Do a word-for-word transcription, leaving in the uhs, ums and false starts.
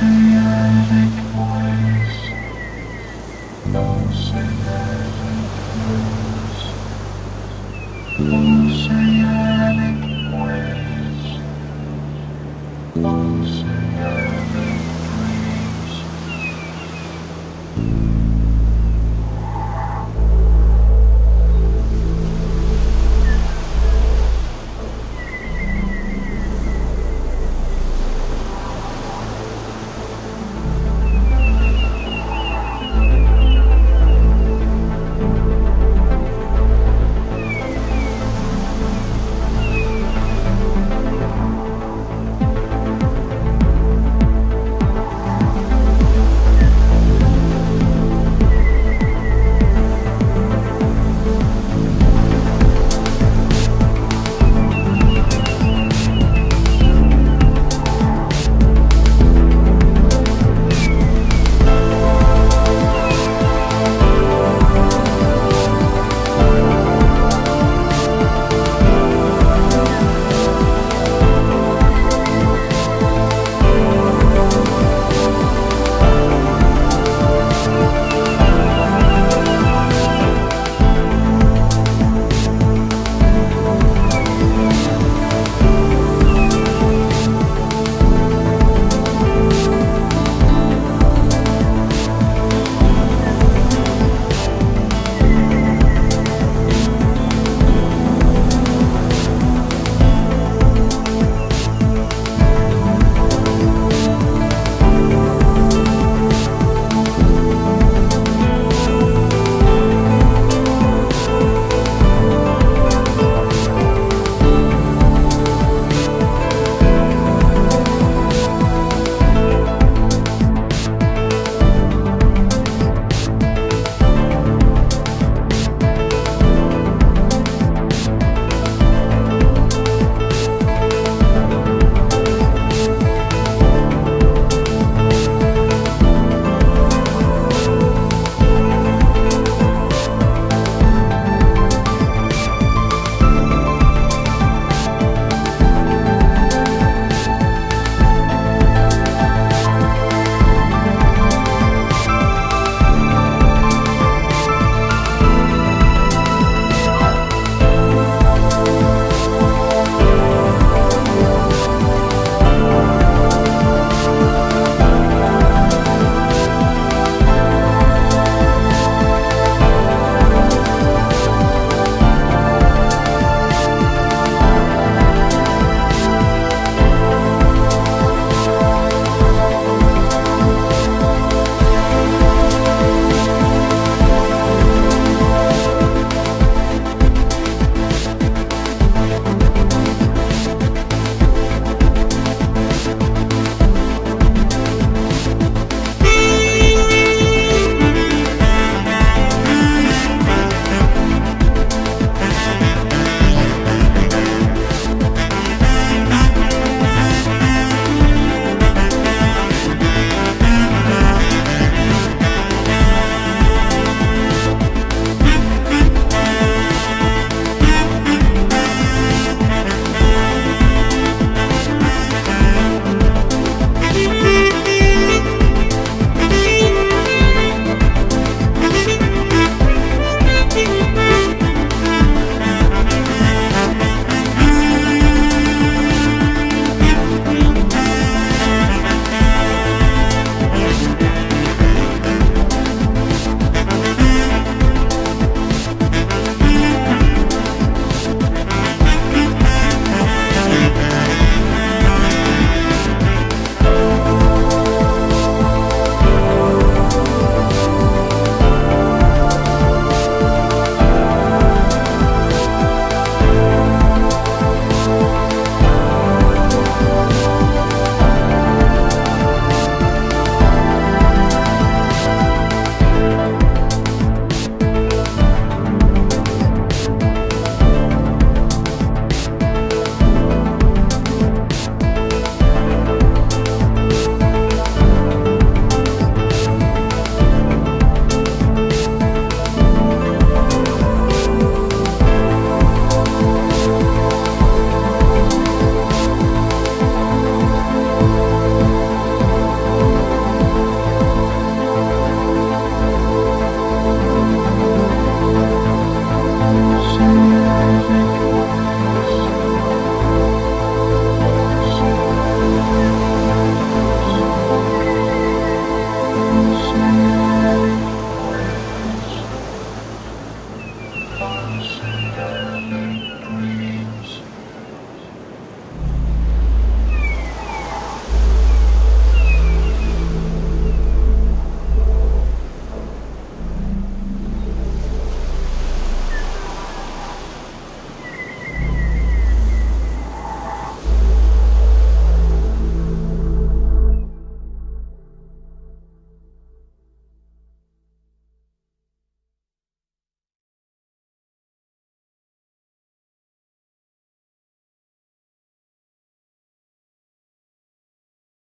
Oceanic waves, oceanic waves.